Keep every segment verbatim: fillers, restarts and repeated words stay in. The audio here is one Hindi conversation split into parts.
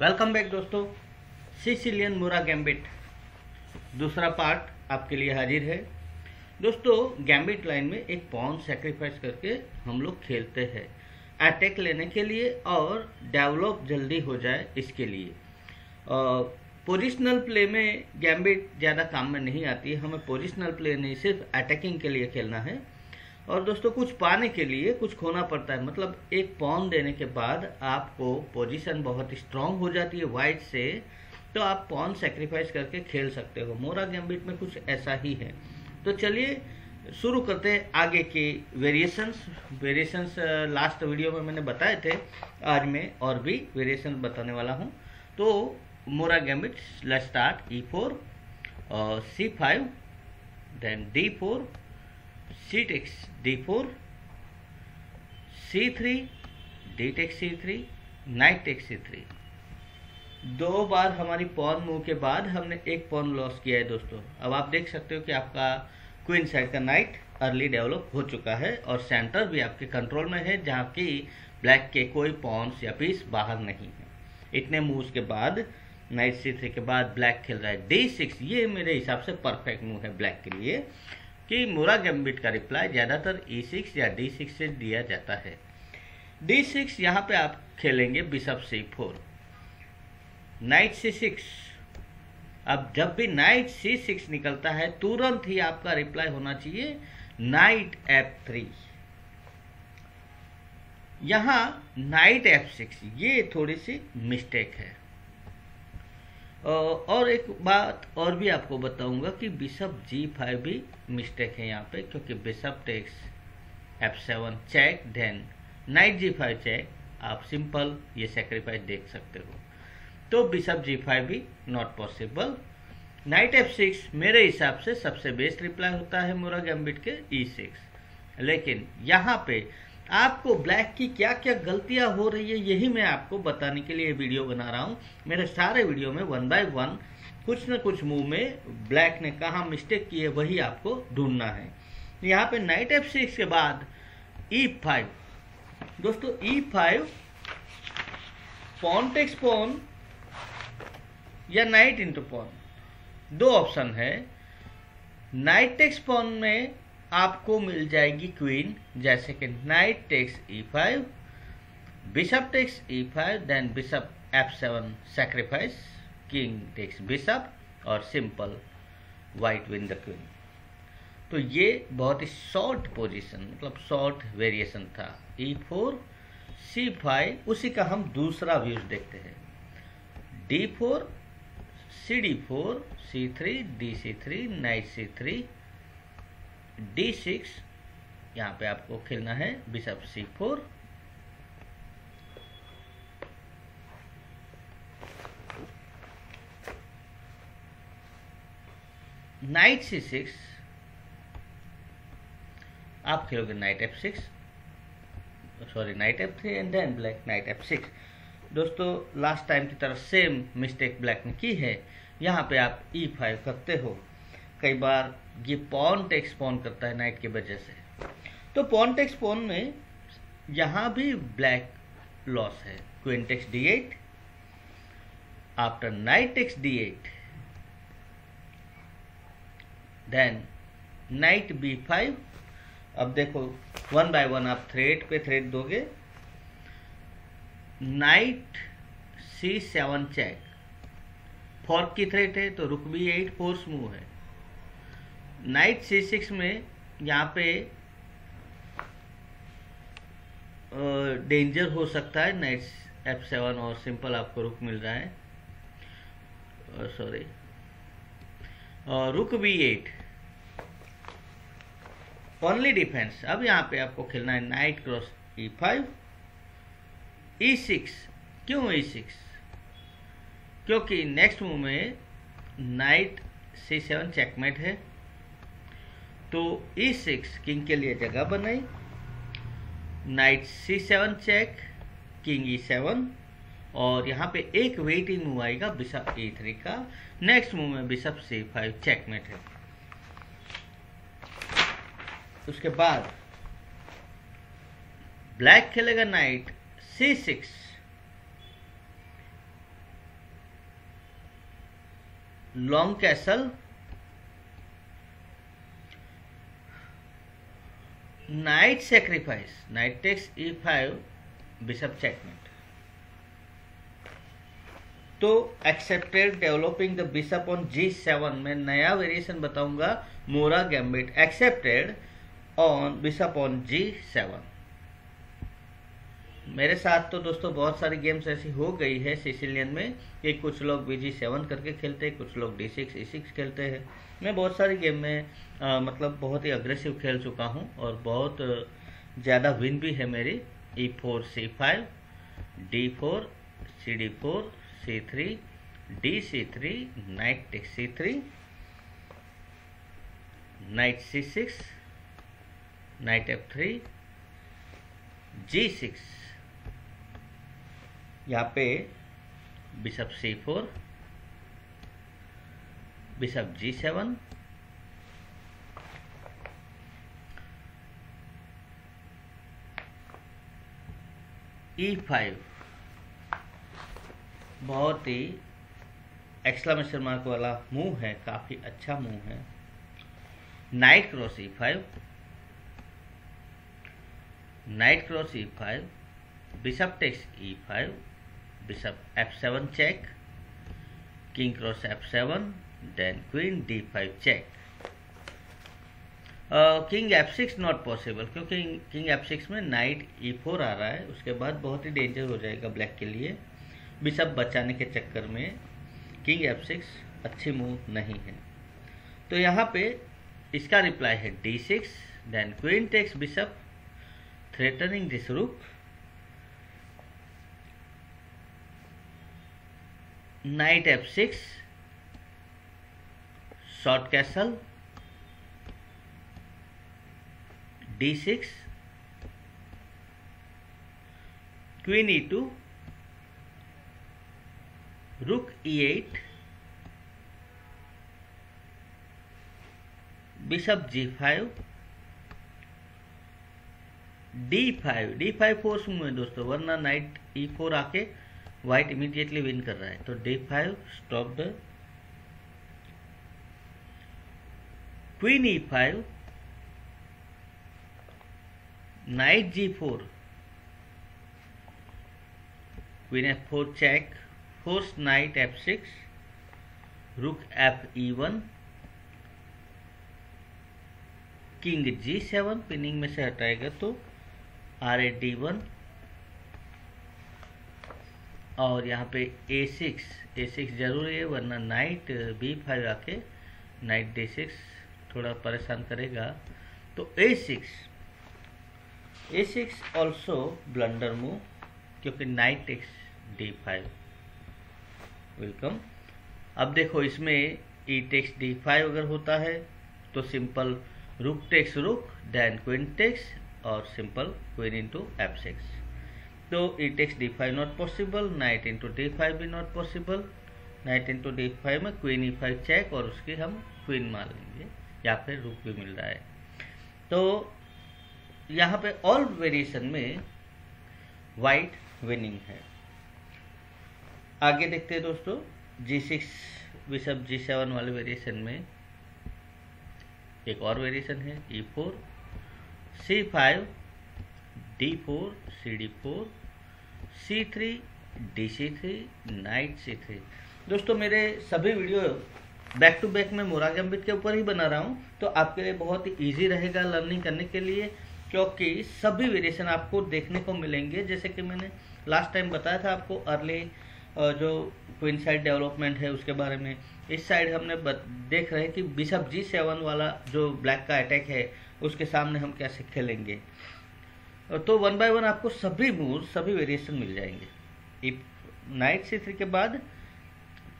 वेलकम बैक दोस्तों, सिसिलियन मोरा गैम्बिट दूसरा पार्ट आपके लिए हाजिर है। दोस्तों गैम्बिट लाइन में एक पॉन सेक्रीफाइस करके हम लोग खेलते हैं अटैक लेने के लिए और डेवलप जल्दी हो जाए इसके लिए। पोजिशनल प्ले में गैम्बिट ज़्यादा काम में नहीं आती है, हमें पोजिशनल प्ले नहीं सिर्फ अटैकिंग के लिए खेलना है। और दोस्तों कुछ पाने के लिए कुछ खोना पड़ता है, मतलब एक पॉन देने के बाद आपको पोजीशन बहुत स्ट्रांग हो जाती है वाइट से, तो आप पॉन सेक्रीफाइस करके खेल सकते हो। मोरा गैम्बिट में कुछ ऐसा ही है। तो चलिए शुरू करते हैं आगे के वेरिएशंस। वेरिएशंस लास्ट वीडियो में मैंने बताए थे, आज मैं और भी वेरिएशन बताने वाला हूँ। तो Morra gambit let's start. E four और C five then D four C takes D four C three D takes C three knight takes C three. दो बार हमारी पॉन मूव के बाद हमने एक पॉन लॉस किया है दोस्तों। अब आप देख सकते हो कि आपका क्वीन साइड का नाइट अर्ली डेवलप हो चुका है और सेंटर भी आपके कंट्रोल में है, जहाँ की ब्लैक के कोई पॉन्स या पीस बाहर नहीं है। इतने मूव्स के बाद नाइट सी थ्री के बाद ब्लैक खेल रहा है डी सिक्स। ये मेरे हिसाब से परफेक्ट मूव है ब्लैक के लिए कि मोरा गैम्बिट का रिप्लाई ज़्यादातर ई सिक्स या डी सिक्स से दिया जाता है। डी सिक्स यहाँ पे आप खेलेंगे bishop C four, knight C six. अब जब भी नाइट सी सिक्स निकलता है तुरंत ही आपका रिप्लाई होना चाहिए नाइट एफ थ्री। यहाँ नाइट एफ सिक्स ये थोड़ी सी मिस्टेक है। और एक बात और भी आपको बताऊंगा कि बिशप जी फाइव भी मिस्टेक है यहाँ पे, क्योंकि bishop takes F seven check then knight G five check, आप सिंपल ये सेक्रीफाइस देख सकते हो। तो बिशप जी फाइव भी not possible. Knight F six मेरे हिसाब से सबसे बेस्ट रिप्लाई होता है मोरा गैम्बिट के ई सिक्स। लेकिन यहाँ पे आपको ब्लैक की क्या क्या गलतियां हो रही है यही मैं आपको बताने के लिए वीडियो बना रहा हूँ। मेरे सारे वीडियो में वन बाय वन कुछ न कुछ मूव में ब्लैक ने कहाँ मिस्टेक की है वही आपको ढूंढना है। यहाँ पे नाइट एफ सिक्स के बाद ई फाइव। दोस्तों E five pawn takes pawn या नाइट इंटू पॉन, दो ऑप्शन है। नाइट टेक्स पॉन में आपको मिल जाएगी क्वीन, जैसे कि knight takes E five, bishop takes E five then bishop F seven sacrifice, king takes bishop और simple white win the queen. तो ये बहुत ही शॉर्ट पोजीशन, मतलब शॉर्ट वेरिएशन था। ई फोर सी फाइव उसी का हम दूसरा व्यूज देखते हैं। D four C D four C three D C three knight C three D six. यहाँ पे आपको खेलना है bishop C four, knight C six, आप खेलोगे knight F six, sorry knight F three and then black knight F six. दोस्तों लास्ट टाइम की तरह सेम मिस्टेक ब्लैक ने की है। यहाँ पे आप ई फाइव करते हो, कई बार ये पॉन टेक्स पॉन करता है नाइट की वजह से। तो पॉन टेक्स पॉन में यहाँ भी ब्लैक लॉस है। Queen takes D eight after knight takes D eight then knight B five. अब देखो वन बाय वन आप थ्रेड पे थ्रेड दोगे। Knight C seven check, fork की थ्रेड है तो rook B eight force move है। नाइट सी सिक्स में यहाँ पे डेंजर हो सकता है नाइट एफ सेवन और सिंपल आपको रुक मिल रहा है, सॉरी रुक बी एट ओनली डिफेंस। अब यहाँ पे आपको खेलना है knight cross E five E six. क्यों ई सिक्स? क्योंकि नेक्स्ट मूव में नाइट सी सेवन चेकमेट है, तो ई सिक्स किंग के लिए जगह बनाई। Knight C seven check, king E seven और यहाँ पे एक वेटिंग मूव आएगा बिशप ई थ्री का। नेक्स्ट मूव में बिशप सी फाइव चेकमेट है। उसके बाद ब्लैक खेलेगा knight C six, long castle, knight sacrifice, knight takes E five, bishop checkmate. तो accepted developing the bishop on G seven में नया वेरिएशन बताऊंगा, Morra gambit accepted on bishop on G seven. मेरे साथ तो दोस्तों बहुत सारी गेम्स ऐसी हो गई है सिसिलियन में कि कुछ लोग बी जी सेवन करके खेलते हैं, कुछ लोग डी सिक्स ई सिक्स खेलते हैं। मैं बहुत सारी गेम में आ, मतलब बहुत ही अग्रेसिव खेल चुका हूँ और बहुत ज़्यादा विन भी है मेरी। E four C five, D four C D four, C three D C three, knight take C three, knight C six, knight F three, G six, यहाँ पे bishop C four, bishop G seven, E five. बहुत ही एक्सक्लेमेशन मार्क वाला मूव है, काफी अच्छा मूव है। Knight cross E five, knight cross E five, bishop takes E five, bishop F seven check, king cross F seven, then queen D five check. King F six not possible क्योंकि किंग एफ सिक्स में नाइट ई फोर आ रहा है, उसके बाद बहुत ही डेंजर हो जाएगा ब्लैक के लिए। बिशप बचाने के चक्कर में किंग एफ सिक्स अच्छी मूव नहीं है। तो यहाँ पे इसका रिप्लाई है D six, then queen takes bishop, threatening this rook. Knight F six, short castle, D six, queen E two, rook E eight, bishop G five, D five. D five force में दोस्तों, वरना नाइट ई फोर आके व्हाइट इमीडिएटली विन कर रहा है। तो D five stop the, queen E five, knight ji four, queen F four check, force knight F six, rook F E one, king G seven, pinning में से हटाएगा तो आर ए डी वन, और यहाँ पे ए सिक्स, ए सिक्स जरूरी है वरना नाइट बी फाइव आके नाइट डी सिक्स थोड़ा परेशान करेगा। तो A six, A six also blunder move क्योंकि knight takes D five welcome. अब देखो इसमें ई टेक्स डी फाइव अगर होता है तो simple rook takes rook, then queen takes, और simple queen into F six. तो E takes D five not possible, knight into D five भी not possible. Knight into D five में क्वीन ई फाइव चेक और उसकी हम क्वीन मार लेंगे या फिर रुक भी मिल रहा है। तो यहाँ पे ऑल वेरिएशन में वाइट विनिंग है। आगे देखते हैं दोस्तों G six bishop G seven वाले वेरिएशन में एक और वेरिएशन है, E four C five, D four C D four, C three D C three, knight C three. दोस्तों मेरे सभी वीडियो बैक टू बैक में मोरा गैम्बिट के ऊपर ही बना रहा हूँ, तो आपके लिए बहुत ही ईजी रहेगा लर्निंग करने के लिए, क्योंकि सभी वेरिएशन आपको देखने को मिलेंगे। जैसे कि मैंने लास्ट टाइम बताया था आपको अर्ली जो क्वीन साइड डेवलपमेंट है उसके बारे में। इस साइड हमने देख रहे हैं कि बिशप जी सेवन वाला जो ब्लैक का अटैक है उसके सामने हम कैसे खेलेंगे। तो वन बाय वन आपको सभी मूव सभी वेरिएशन मिल जाएंगे। नाइट सी थ्री के बाद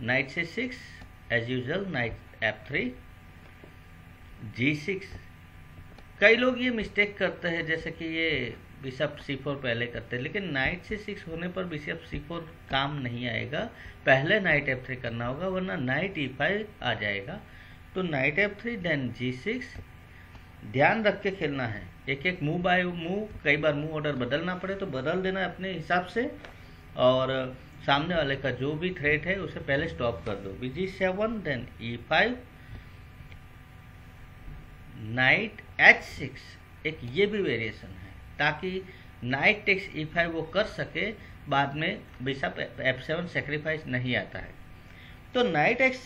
knight C six as usual, knight F three, G six. कई लोग ये मिस्टेक करते हैं जैसे कि ये बिशप सी फोर पहले करते हैं, लेकिन नाइट सी सिक्स होने पर बिशप सी फोर काम नहीं आएगा, पहले नाइट एफ थ्री करना होगा वरना नाइट ई फाइव आ जाएगा। तो knight F three then G six, ध्यान रख के खेलना है। एक एक मूव बाय मूव, कई बार मूव ऑर्डर बदलना पड़े तो बदल देना अपने हिसाब से, और सामने वाले का जो भी थ्रेट है उसे पहले स्टॉप कर दो। B G seven, then E five, knight H six, एक ये भी वेरिएशन है ताकि नाइट टेक्स ई फाइव वो कर सके, बाद में बिशप एफ सेवन सेक्रीफाइस नहीं आता है। तो नाइट एक्स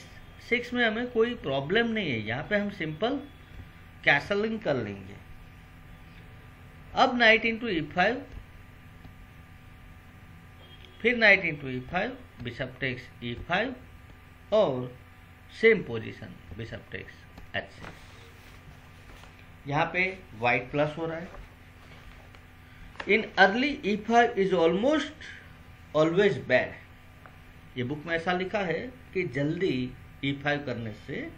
सिक्स में हमें कोई प्रॉब्लम नहीं है, यहाँ पे हम सिंपल कैसलिंग कर लेंगे। अब नाइट इंटू ई फाइव, फिर knight into E five, bishop takes E five और same position bishop takes H six. यहाँ पे वाइट प्लस हो रहा है। In early E five is almost always bad, ये बुक में ऐसा लिखा है कि जल्दी ई फाइव करने से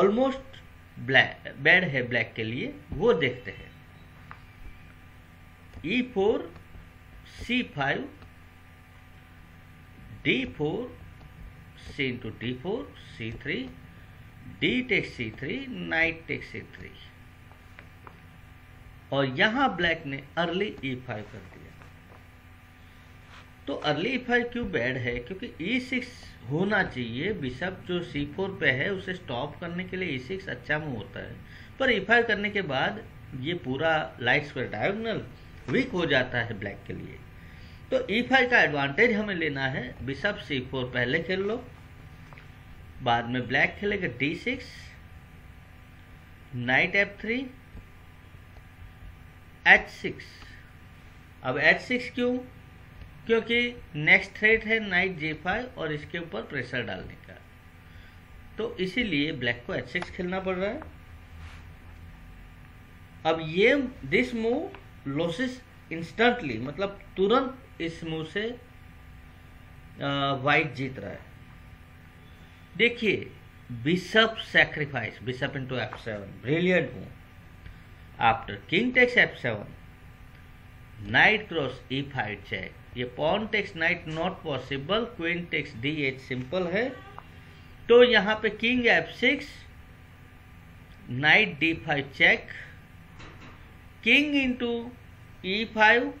ऑलमोस्ट ब्लैक बैड है ब्लैक के लिए, वो देखते हैं। E four, C five, D four, C into D four, C three, D takes C three, knight takes C three, और यहां ब्लैक ने अर्ली ई फाइव कर दिया। तो अर्ली ई फाइव क्यों बैड है? क्योंकि ई सिक्स होना चाहिए, बिशप जो सी फोर पे है उसे स्टॉप करने के लिए ई सिक्स अच्छा मूव होता है, पर ई फाइव करने के बाद ये पूरा लाइट स्क्वायर डायगोनल वीक हो जाता है ब्लैक के लिए। तो ई फाइव का एडवांटेज हमें लेना है, बिशप सी फोर पहले खेल लो, बाद में ब्लैक खेलेगा D six, knight F three, H six. अब एच सिक्स क्यों? क्योंकि नेक्स्ट थ्रेट है नाइट जे फाइव और इसके ऊपर प्रेशर डालने का, तो इसीलिए ब्लैक को एच सिक्स खेलना पड़ रहा है। अब ये दिस मूव लॉसेस इंस्टेंटली, मतलब तुरंत इस मूव से वाइट जीत रहा है। देखिए bishop sacrifice, bishop into F seven, brilliant move. After king takes F seven, knight cross E five check, ये pawn takes knight not possible, queen takes D eight simple है। तो यहाँ पे king F six, knight D five check, king into E five,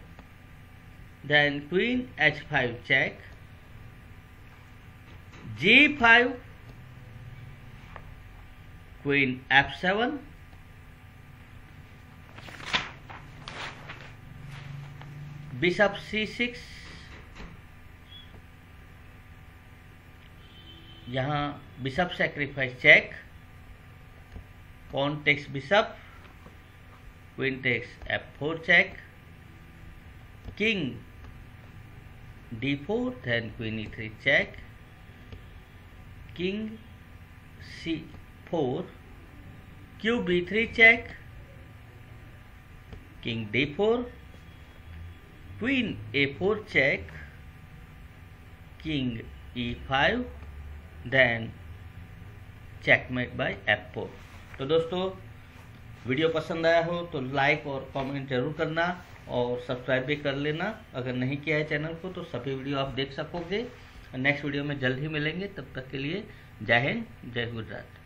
then queen H five check, G five, queen F seven, bishop C six, यहाँ bishop sacrifice check, pawn takes bishop, queen takes F four check, king D four, then queen E three check, king C four, Q B three check, king D four, queen A four check, king E five, then checkmate by F four. तो दोस्तों वीडियो पसंद आया हो तो लाइक और कमेंट जरूर करना और सब्सक्राइब भी कर लेना। अगर नहीं किया है चैनल को तो सभी वीडियो आप देख सकोगे। नेक्स्ट वीडियो में जल्द ही मिलेंगे, तब तक के लिए जय हिंद, जय गुजरात।